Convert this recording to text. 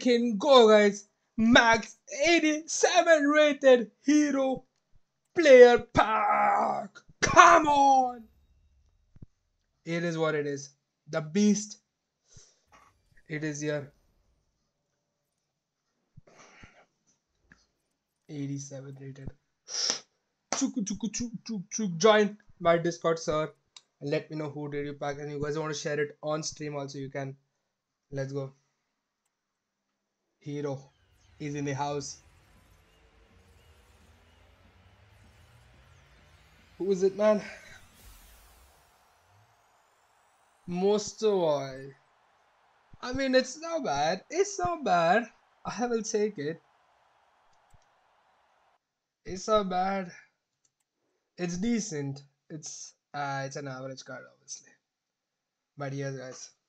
can go, guys. Max 87 rated hero player pack. Come on, it is what it is. The beast, it is here. 87 rated. Join my Discord server and let me know who did you pack, and you guys want to share it on stream also, you can. Let's go. Hero is in the house. Who is it, man? Most of all, I mean, it's not bad. It's not bad. I will take it. It's not bad. It's decent. It's an average card, obviously. But yes, guys.